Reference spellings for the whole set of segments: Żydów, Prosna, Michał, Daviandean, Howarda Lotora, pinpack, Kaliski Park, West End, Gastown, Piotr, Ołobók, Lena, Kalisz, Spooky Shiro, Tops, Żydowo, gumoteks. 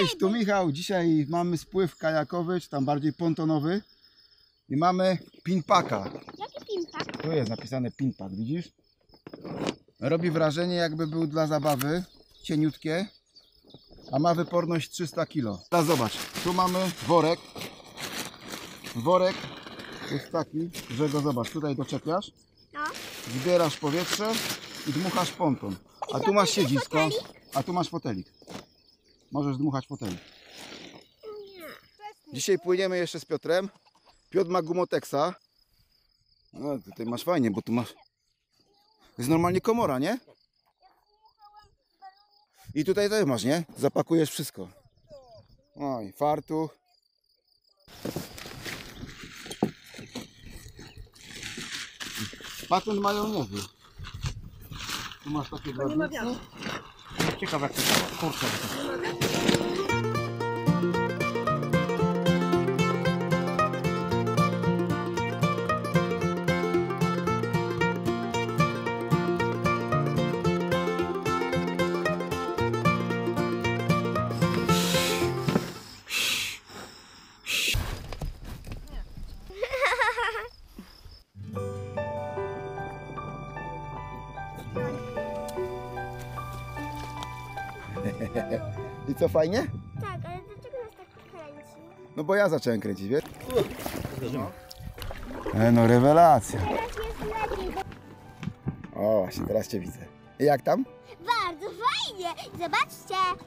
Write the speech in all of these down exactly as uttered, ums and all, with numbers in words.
Cześć, tu Michał. Dzisiaj mamy spływ kajakowy, czy tam bardziej pontonowy. I mamy pinpacka. Jaki pinpack? Tu jest napisane pinpack, widzisz? Robi wrażenie, jakby był dla zabawy. Cieniutkie. A ma wyporność trzysta kilo. Teraz zobacz, tu mamy worek. Worek jest taki, że go zobacz, tutaj doczepiasz. No. Zbierasz powietrze i dmuchasz ponton. A tu masz siedzisko, a tu masz fotelik. Możesz dmuchać fotelik. Dzisiaj płyniemy jeszcze z Piotrem. Piotr ma gumoteksa. No tutaj masz fajnie, bo tu masz... Jest normalnie komora, nie? I tutaj też masz, nie? Zapakujesz wszystko. Oj, fartuch. Patent mają niezły. Tu masz takie drobnice. Ciekawe jak to działa. Kurczę. I co, fajnie? Tak, ale dlaczego nas tak kręci? No bo ja zacząłem kręcić, wiesz? No, e, no rewelacja. Teraz jest lepiej. O, właśnie, teraz cię widzę. I jak tam? Bardzo fajnie, zobaczcie.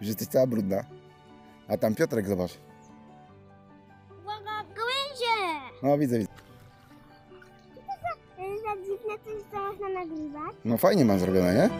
Jesteś cała brudna. A tam Piotrek, zobacz. Uwaga, gołędzie! No, widzę, widzę. Co to za, za dziwne coś, co można nagrywać? No fajnie mam zrobione, nie?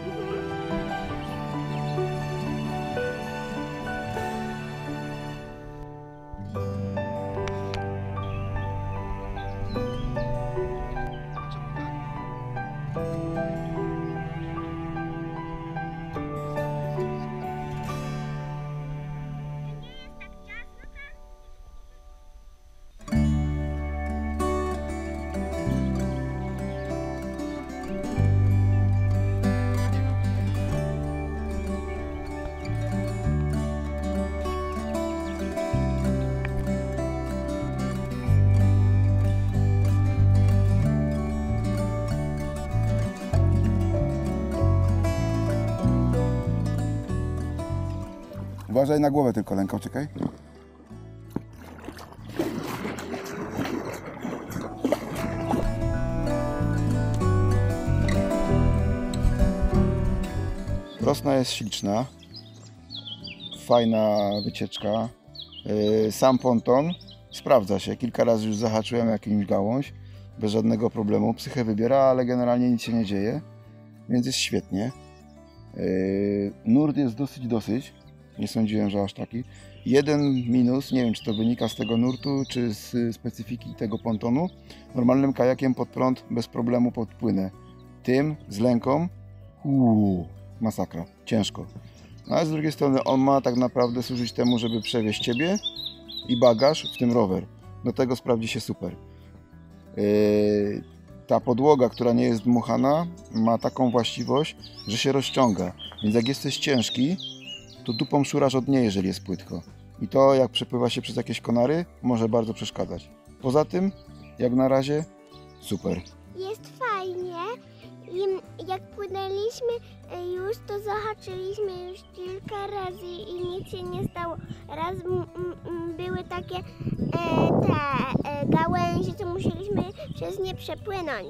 Uważaj na głowę tylko, Lenko, czekaj. Prosna jest śliczna. Fajna wycieczka. Sam ponton sprawdza się. Kilka razy już zahaczyłem jakąś gałąź. Bez żadnego problemu. Psychę wybiera, ale generalnie nic się nie dzieje. Więc jest świetnie. Nurt jest dosyć, dosyć. Nie sądziłem, że aż taki. Jeden minus, nie wiem czy to wynika z tego nurtu, czy z specyfiki tego pontonu. Normalnym kajakiem pod prąd bez problemu podpłynę. Tym, z Lenką, uuu, masakra, ciężko. Ale z drugiej strony on ma tak naprawdę służyć temu, żeby przewieźć ciebie i bagaż, w tym rower. Do tego sprawdzi się super. Yy, ta podłoga, która nie jest dmuchana, ma taką właściwość, że się rozciąga. Więc jak jesteś ciężki, to dupą szurasz od niej, jeżeli jest płytko. I to, jak przepływa się przez jakieś konary, może bardzo przeszkadzać. Poza tym, jak na razie, super. Jest fajnie. I jak płynęliśmy już, to zahaczyliśmy już kilka razy i nic się nie stało. Raz m, m, były takie e, te e, gałęzie, co musieliśmy przez nie przepłynąć.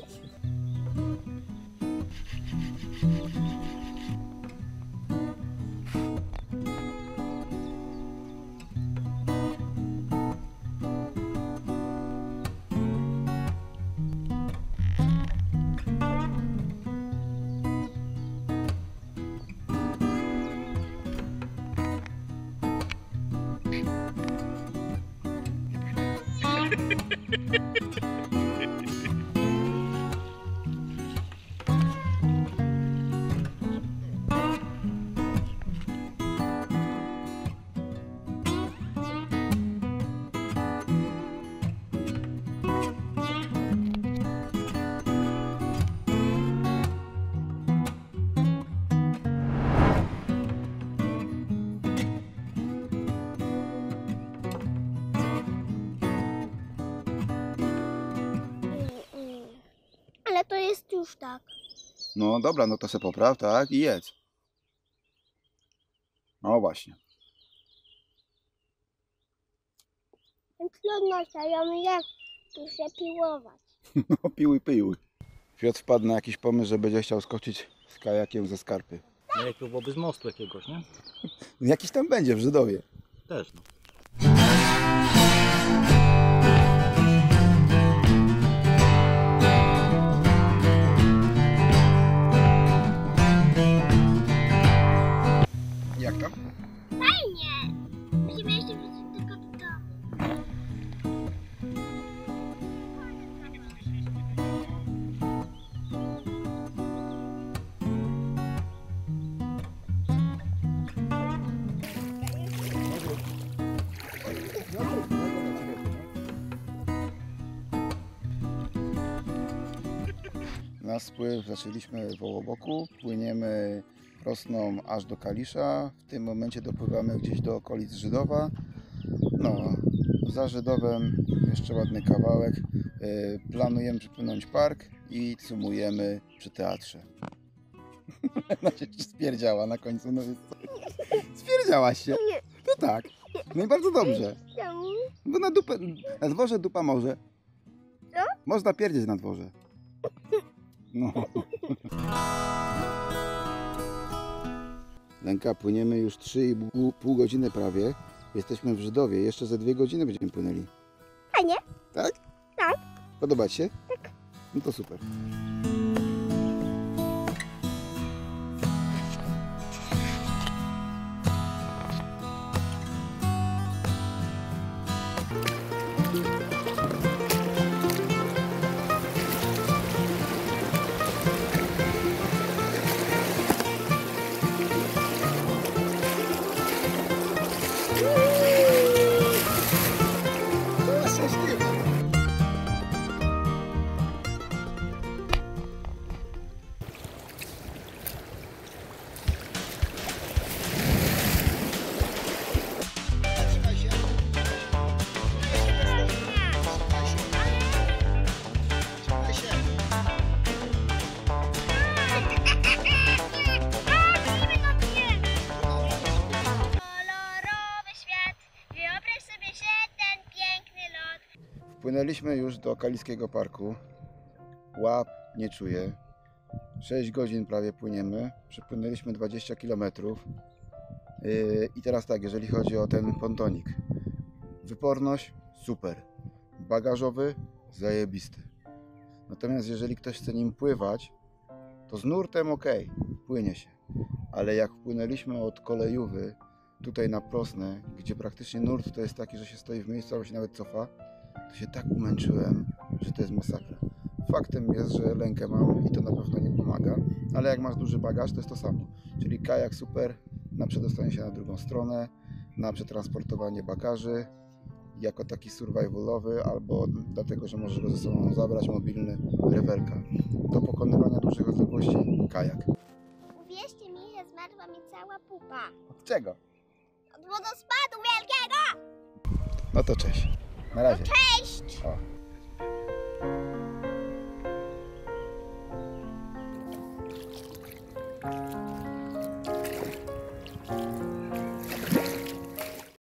jest już tak. No dobra, no to se popraw, tak? I jedz. No właśnie. Trudno się jak tu się piłować. No piłuj, piłuj. Piotr wpadł na jakiś pomysł, że będzie chciał skoczyć z kajakiem ze skarpy. No jak byłoby z mostu jakiegoś, nie? Jakiś tam będzie w Żydowie. Też no. Jak tam? Fajnie! Musimy jeszcze wrócić do kapitału. Nasz spływ zaczęliśmy w Ołoboku, płyniemy Prosną aż do Kalisza. W tym momencie dopływamy gdzieś do okolic Żydowa. No, za Żydowem jeszcze ładny kawałek. Planujemy przypłynąć park i cumujemy przy teatrze. Lena się spierdziała na końcu. No spierdziałaś się? No tak. No i bardzo dobrze. Bo na, dupę, na dworze dupa może. Można pierdzieć na dworze. No. Lenka, płyniemy już trzy i pół godziny prawie. Jesteśmy w Żydowie. Jeszcze ze dwie godziny będziemy płynęli. A nie? Tak? Tak. Podoba ci się? Tak. No to super. Płynęliśmy już do Kaliskiego Parku. Łap nie czuję. sześć godzin prawie płyniemy. Przepłynęliśmy dwadzieścia kilometrów. Yy, I teraz tak, jeżeli chodzi o ten pontonik. Wyporność super. Bagażowy zajebisty. Natomiast jeżeli ktoś chce nim pływać, to z nurtem ok, płynie się. Ale jak płynęliśmy od kolejówy tutaj na Prosnę, gdzie praktycznie nurt to jest taki, że się stoi w miejscu albo się nawet cofa, to się tak umęczyłem, że to jest masakra. Faktem jest, że Lenkę mam i to na pewno nie pomaga, ale jak masz duży bagaż, to jest to samo. Czyli kajak super na przedostanie się na drugą stronę, na przetransportowanie bagaży, jako taki survivalowy, albo dlatego, że możesz go ze sobą zabrać, mobilny, rewelka. Do pokonywania dużych odległości kajak. Uwierzcie mi, że zmarła mi cała pupa. Od czego? Od wodospadu wielkiego! No to cześć. Na razie. Cześć! O.